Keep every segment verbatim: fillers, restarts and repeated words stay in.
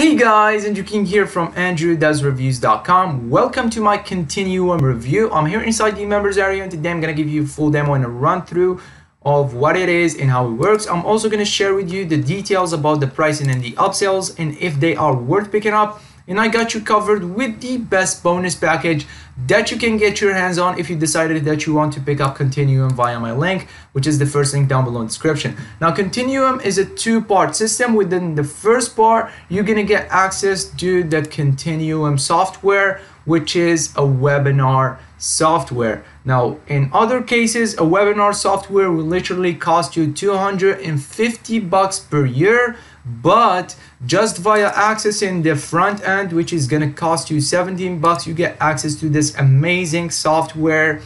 Hey guys, Andrew King here from andrew does reviews dot com. Welcome to my Continuum review. I'm here inside the members area and today I'm going to give you a full demo and a run through of what it is and how it works. I'm also going to share with you the details about the pricing and the upsells and if they are worth picking up. And I got you covered with the best bonus package that you can get your hands on if you decided that you want to pick up Continuum via my link, which is the first link down below in the description. Now, Continuum is a two-part system. Within the first part, you're gonna get access to the Continuum software, which is a webinar software. Now, in other cases, a webinar software will literally cost you two hundred fifty bucks per year, but just via accessing the front end, which is gonna cost you seventeen bucks, you get access to this amazing software.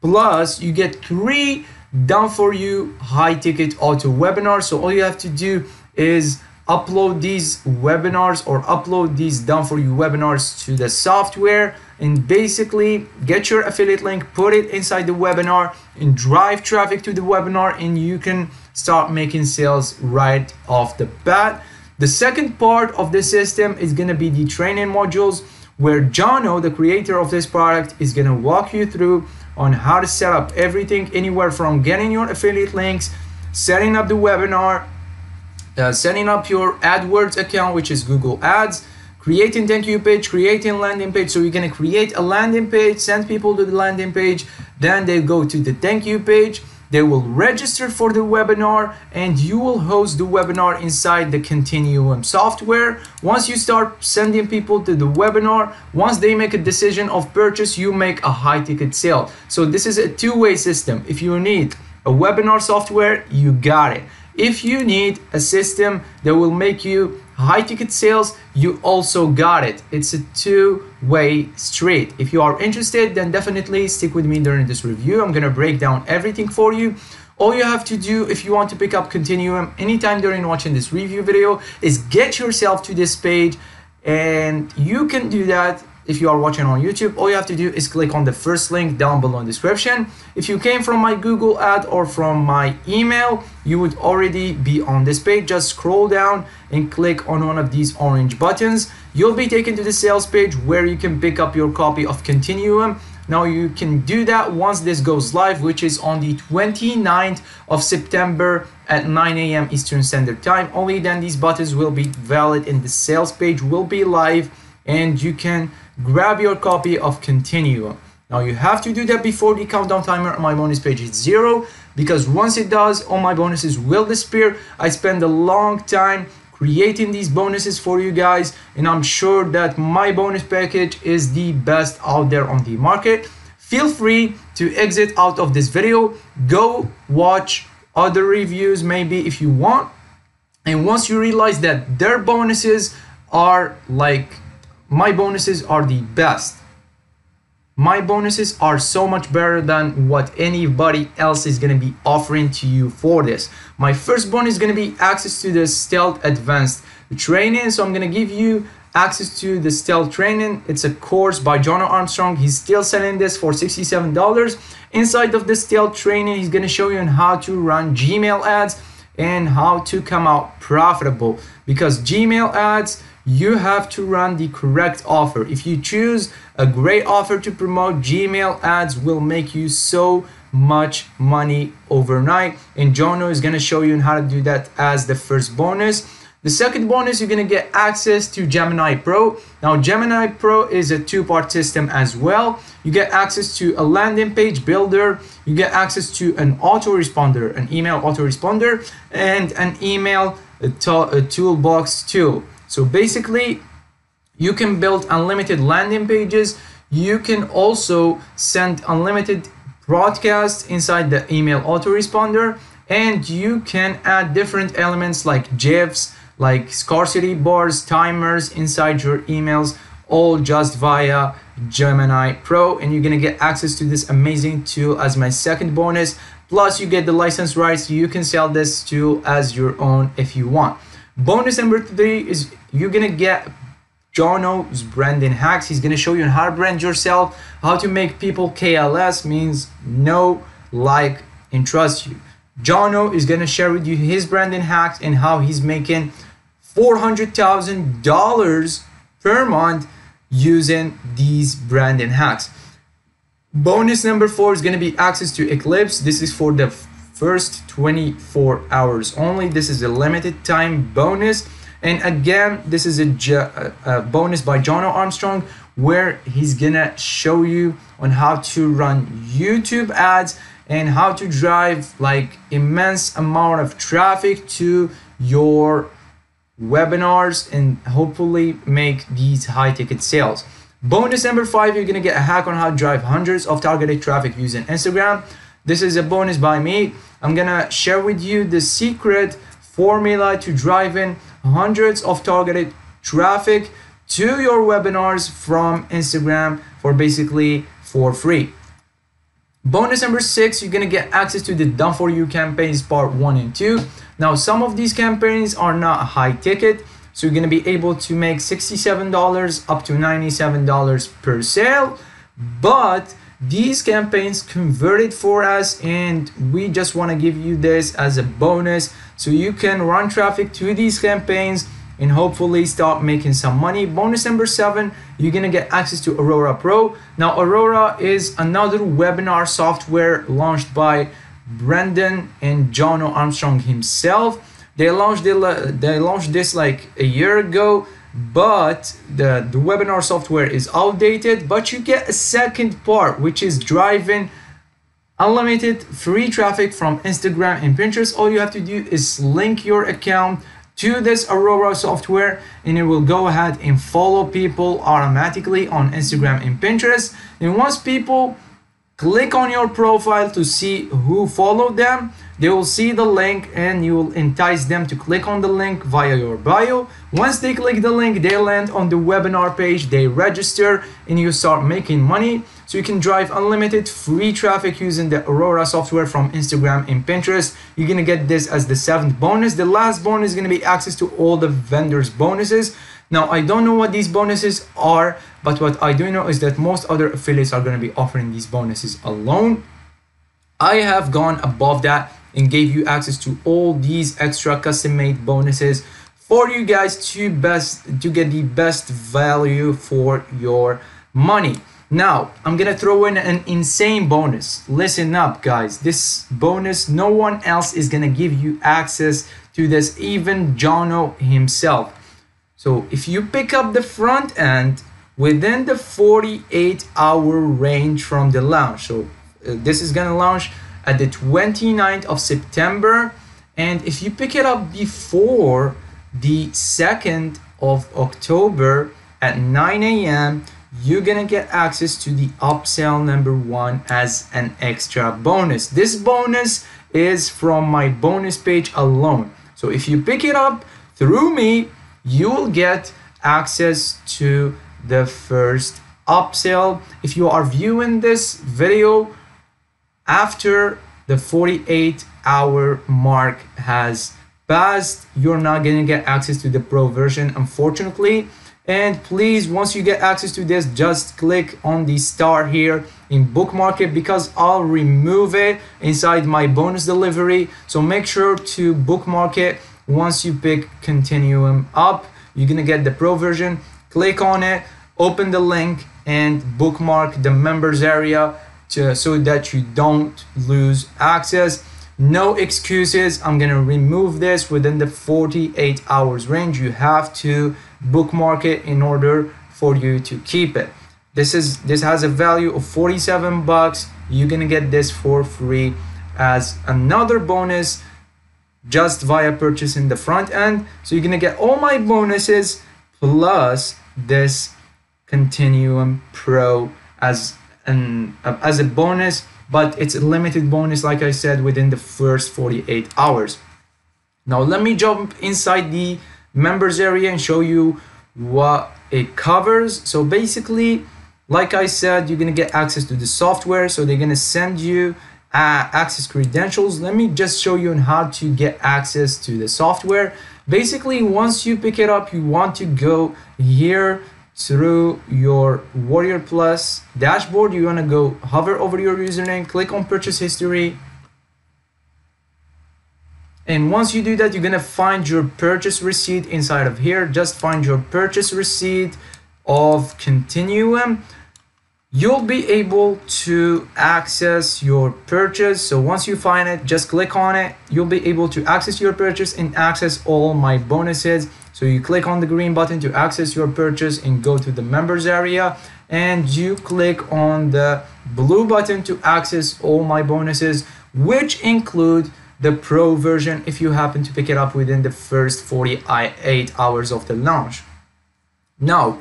Plus, you get three done for you high ticket auto webinars. So all you have to do is upload these webinars or upload these done for you webinars to the software and basically get your affiliate link, put it inside the webinar and drive traffic to the webinar, and you can start making sales right off the bat. The second part of the system is going to be the training modules, where Jono, the creator of this product, is going to walk you through on how to set up everything, anywhere from getting your affiliate links, setting up the webinar, Uh, setting up your AdWords account, which is Google Ads, creating thank you page, creating landing page. So you're gonna create a landing page, send people to the landing page, then they go to the thank you page, they will register for the webinar, and you will host the webinar inside the Continuum software. Once you start sending people to the webinar, once they make a decision of purchase, you make a high ticket sale. So this is a two-way system. If you need a webinar software, you got it. If you need a system that will make you high ticket sales, you also got it. It's a two-way street. If you are interested, then definitely stick with me during this review. I'm gonna break down everything for you. All you have to do if you want to pick up Continuum anytime during watching this review video is get yourself to this page, and you can do that if you are watching on YouTube. All you have to do is click on the first link down below in the description. If you came from my Google ad or from my email, you would already be on this page. Just scroll down and click on one of these orange buttons. You'll be taken to the sales page where you can pick up your copy of Continuum. Now you can do that once this goes live, which is on the twenty-ninth of September at nine A M Eastern Standard Time. Only then these buttons will be valid and the sales page will be live and you can grab your copy of Continuum. Now you have to do that before the countdown timer on my bonus page is zero, because once it does, all my bonuses will disappear. I spend a long time creating these bonuses for you guys, and I'm sure that my bonus package is the best out there on the market. Feel free to exit out of this video, go watch other reviews maybe if you want, and once you realize that their bonuses are like my bonuses are the best. My bonuses are so much better than what anybody else is going to be offering to you for this. My first bonus is going to be access to the Stealth Advanced Training. So I'm going to give you access to the Stealth Training. It's a course by Jono Armstrong. He's still selling this for sixty-seven dollars. Inside of the Stealth Training, he's going to show you on how to run Gmail ads and how to come out profitable, because Gmail ads, you have to run the correct offer. If you choose a great offer to promote, Gmail ads will make you so much money overnight, and Jono is going to show you how to do that as the first bonus. The second bonus, you're going to get access to Gemini Pro. Now Gemini Pro is a two-part system as well. You get access to a landing page builder, you get access to an autoresponder, an email autoresponder, and an email a to- a toolbox tool. So basically, you can build unlimited landing pages. You can also send unlimited broadcasts inside the email autoresponder, and you can add different elements like GIFs, like scarcity bars, timers inside your emails, all just via Gemini Pro, and you're gonna get access to this amazing tool as my second bonus. Plus, you get the license rights. You can sell this tool as your own if you want. Bonus number three is you're gonna get Jono's branding hacks. He's gonna show you how to brand yourself, how to make people K L S, means know, like, and trust you. Jono is gonna share with you his branding hacks and how he's making four hundred thousand dollars per month using these Brandon hacks. Bonus number four is going to be access to Eclipse. This is for the first twenty-four hours only. This is a limited time bonus. And again, this is a, a bonus by Jono Armstrong, where he's gonna show you on how to run YouTube ads and how to drive like immense amount of traffic to your webinars and hopefully make these high ticket sales. Bonus number five, you're gonna get a hack on how to drive hundreds of targeted traffic using Instagram. This is a bonus by me. I'm gonna share with you the secret formula to driving hundreds of targeted traffic to your webinars from Instagram for basically for free. Bonus number six, you're gonna get access to the done for you campaigns part one and two. Now, some of these campaigns are not high ticket, so you're gonna be able to make sixty-seven dollars up to ninety-seven dollars per sale, but these campaigns converted for us, and we just want to give you this as a bonus so you can run traffic to these campaigns and hopefully start making some money. Bonus number seven, you're gonna get access to Aurora Pro. Now, Aurora is another webinar software launched by Brandon and Jono Armstrong himself. They launched they launched this like a year ago, but the, the webinar software is outdated. But you get a second part, which is driving unlimited free traffic from Instagram and Pinterest. All you have to do is link your account to this Aurora software, and it will go ahead and follow people automatically on Instagram and Pinterest. And once people click on your profile to see who followed them, they will see the link, and you will entice them to click on the link via your bio. Once they click the link, they land on the webinar page, they register, and you start making money. So you can drive unlimited free traffic using the Aurora software from Instagram and Pinterest. You're gonna get this as the seventh bonus. The last bonus is gonna be access to all the vendors' bonuses. Now, I don't know what these bonuses are, but what I do know is that most other affiliates are gonna be offering these bonuses alone. I have gone above that and gave you access to all these extra custom-made bonuses for you guys to best to get the best value for your money. Now, I'm gonna throw in an insane bonus. Listen up, guys. This bonus, no one else is gonna give you access to this, even Jono himself. So if you pick up the front end within the forty-eight hour range from the launch, so uh, this is gonna launch at the twenty-ninth of September, and if you pick it up before the second of October at nine A M, you're gonna get access to the upsell number one as an extra bonus. This bonus is from my bonus page alone. So if you pick it up through me, you will get access to the first upsell. If you are viewing this video after the forty-eight hour mark has passed, you're not gonna get access to the pro version, unfortunately. And please, once you get access to this, just click on the star here in bookmark it, because I'll remove it inside my bonus delivery. So make sure to bookmark it. Once you pick Continuum up, you're gonna get the pro version. Click on it, open the link, and bookmark the members area to, so that you don't lose access. No excuses. I'm gonna remove this within the forty-eight hours range. You have to bookmark it in order for you to keep it. This is this has a value of forty-seven bucks. You're gonna get this for free as another bonus just via purchasing the front end. So you're gonna get all my bonuses plus this Continuum Pro as an as a bonus, but it's a limited bonus, like I said, within the first forty-eight hours. Now let me jump inside the members area and show you what it covers. So basically, like I said, you're gonna get access to the software. So they're gonna send you uh, access credentials. Let me just show you on how to get access to the software. Basically, once you pick it up, you want to go here through your Warrior Plus dashboard. You want to go hover over your username, click on purchase history, And once you do that, you're gonna find your purchase receipt inside of here. Just find your purchase receipt of Continuum. You'll be able to access your purchase. So once you find it, just click on it. You'll be able to access your purchase and access all my bonuses. So you click on the green button to access your purchase and go to the members area, and you click on the blue button to access all my bonuses, which include the Pro version if you happen to pick it up within the first forty-eight hours of the launch. Now,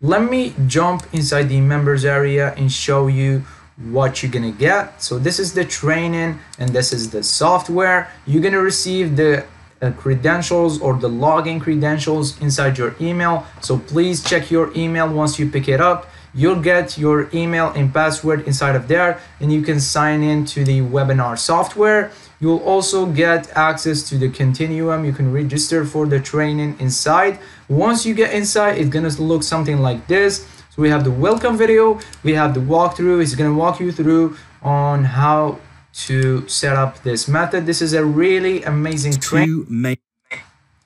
let me jump inside the members area and show you what you're gonna get. So this is the training and this is the software. You're gonna receive the uh, credentials or the login credentials inside your email. So please check your email once you pick it up. You'll get your email and password inside of there, and you can sign in to the webinar software. You'll also get access to the Continuum. You can register for the training inside. Once you get inside, it's gonna look something like this. So we have the welcome video, we have the walkthrough. It's gonna walk you through on how to set up this method. This is a really amazing training.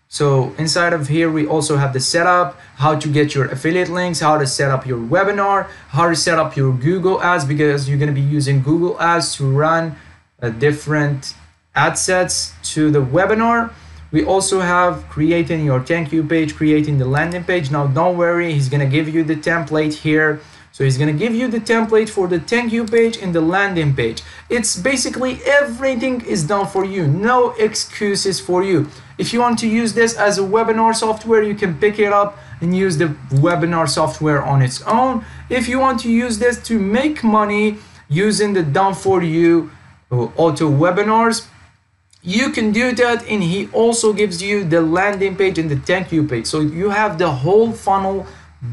So inside of here, we also have the setup, how to get your affiliate links, how to set up your webinar, how to set up your Google ads, because you're gonna be using Google ads to run a different ad sets to the webinar. We also have creating your thank you page, creating the landing page. Now, don't worry, he's gonna give you the template here. So he's gonna give you the template for the thank you page and the landing page. It's basically everything is done for you, no excuses for you. If you want to use this as a webinar software, you can pick it up and use the webinar software on its own. If you want to use this to make money using the done for you auto webinars, you can do that. And he also gives you the landing page and the thank you page. So you have the whole funnel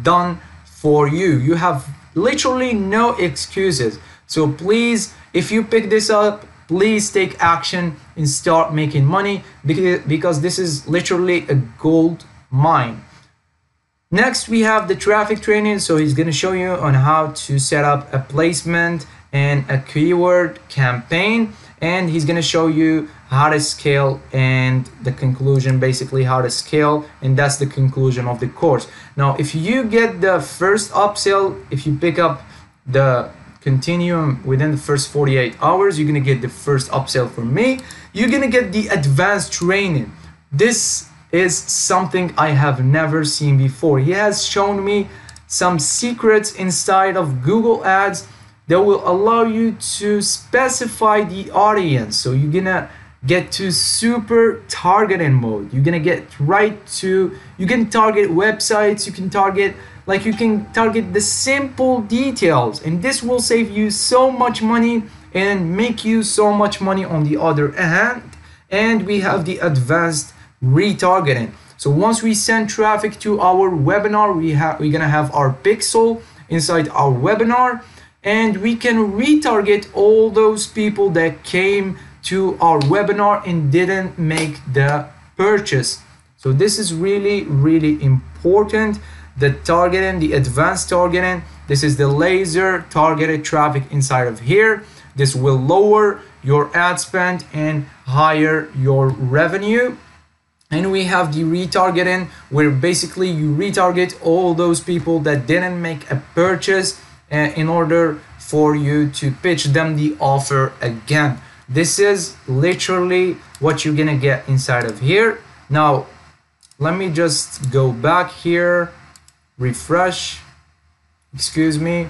done for you. You have literally no excuses. So please, if you pick this up, please take action and start making money, because, because this is literally a gold mine. Next, we have the traffic training. So he's going to show you on how to set up a placement and a keyword campaign. And he's going to show you how to scale and the conclusion, basically how to scale. And that's the conclusion of the course. Now, if you get the first upsell, if you pick up the Continuum within the first forty-eight hours, you're gonna get the first upsell from me. You're gonna get the advanced training. This is something I have never seen before. He has shown me some secrets inside of Google Ads that will allow you to specify the audience. So you're gonna get to super targeting mode. You're gonna get right to, you can target websites, you can target, like you can target the simple details, and this will save you so much money and make you so much money on the other hand. And we have the advanced retargeting. So once we send traffic to our webinar, we have we're gonna have our pixel inside our webinar, and we can retarget all those people that came to our webinar and didn't make the purchase. So this is really, really important. The targeting, the advanced targeting, this is the laser targeted traffic inside of here. This will lower your ad spend and higher your revenue. And we have the retargeting, where basically you retarget all those people that didn't make a purchase uh, in order for you to pitch them the offer again. This is literally what you're gonna get inside of here. Now, let me just go back here, refresh, excuse me.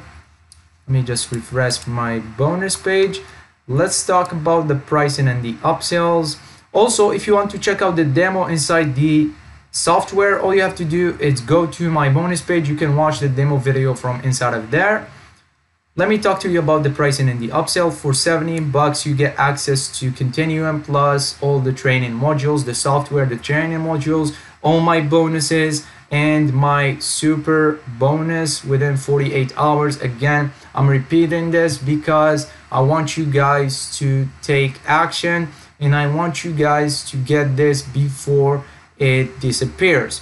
Let me just refresh my bonus page. Let's talk about the pricing and the upsells. Also, if you want to check out the demo inside the software, all you have to do is go to my bonus page. You can watch the demo video from inside of there. Let me talk to you about the pricing and the upsell. For seventy bucks, you get access to Continuum plus all the training modules, the software, the training modules, all my bonuses, and my super bonus within forty-eight hours. Again, I'm repeating this because I want you guys to take action, and I want you guys to get this before it disappears.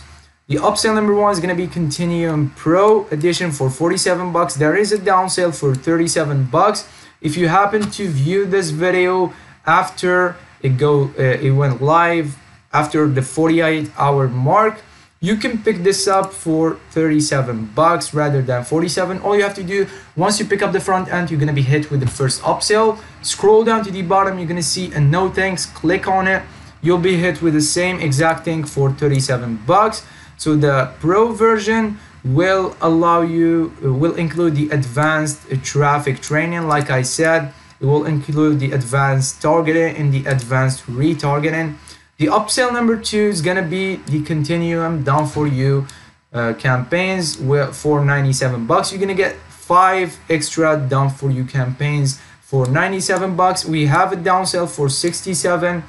The upsell number one is going to be Continuum Pro Edition for forty-seven bucks. There is a down sale for thirty-seven bucks. If you happen to view this video after it go uh, it went live after the forty-eight hour mark. You can pick this up for thirty-seven bucks rather than forty-seven. All you have to do, once you pick up the front end, you're gonna be hit with the first upsell. Scroll down to the bottom, you're gonna see a no thanks, click on it. You'll be hit with the same exact thing for thirty-seven bucks. So the pro version will allow you, will include the advanced traffic training. Like I said, it will include the advanced targeting and the advanced retargeting. The upsell number two is gonna be the Continuum down for you uh, campaigns for ninety-seven bucks. You're gonna get five extra down for you campaigns for ninety-seven bucks. We have a down sale for sixty-seven.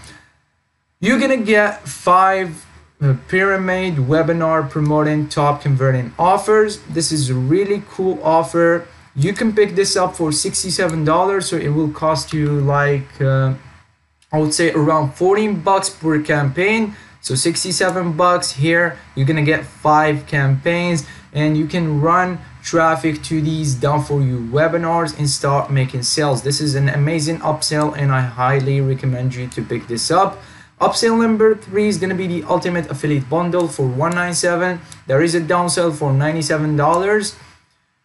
You're gonna get five uh, pyramid webinar promoting top converting offers. This is a really cool offer. You can pick this up for sixty-seven dollars, so it will cost you like, Uh, I would say around fourteen bucks per campaign. So sixty-seven bucks here, you're gonna get five campaigns and you can run traffic to these done for you webinars and start making sales. This is an amazing upsell and I highly recommend you to pick this up. Upsell number three is gonna be the ultimate affiliate bundle for one ninety-seven. There is a downsell for ninety-seven dollars.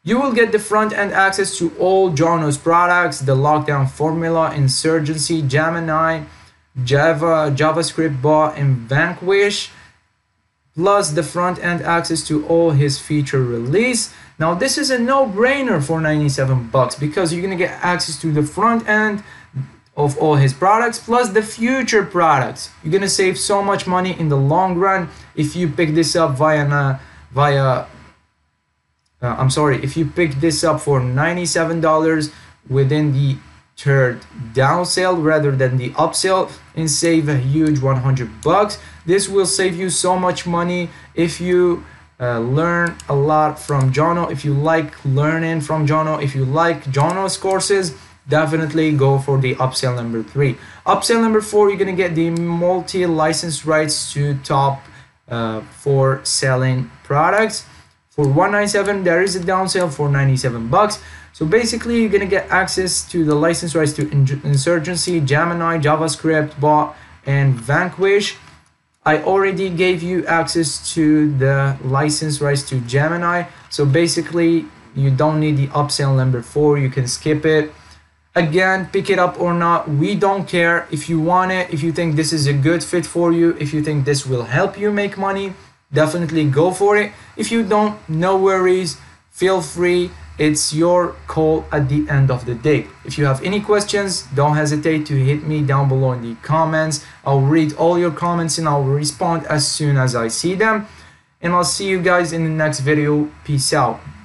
You will get the front-end access to all Jono's products, the Lockdown Formula, Insurgency, Gemini, Java, JavaScript Bot, and Vanquish, plus the front-end access to all his feature release. Now, this is a no-brainer for ninety-seven bucks because you're gonna get access to the front-end of all his products, plus the future products. You're gonna save so much money in the long run if you pick this up via, via Uh, I'm sorry, if you pick this up for ninety-seven dollars within the third down sale rather than the upsell and save a huge one hundred bucks. This will save you so much money if you uh, learn a lot from Jono. If you like learning from Jono, if you like Jono's courses, definitely go for the upsell number three. Upsell number four, you're gonna get the multi-license rights to top uh, four selling products. For one ninety-seven, there is a down sale for ninety-seven bucks. So basically, you're gonna get access to the license rights to Insurgency, Gemini, JavaScript Bot, and Vanquish. I already gave you access to the license rights to Gemini. So basically, you don't need the upsell number four. You can skip it. Again, pick it up or not, we don't care. If you want it, if you think this is a good fit for you, if you think this will help you make money, definitely go for it. If you don't, no worries, feel free. It's your call at the end of the day. If you have any questions, don't hesitate to hit me down below in the comments. I'll read all your comments and I'll respond as soon as I see them. And I'll see you guys in the next video. Peace out.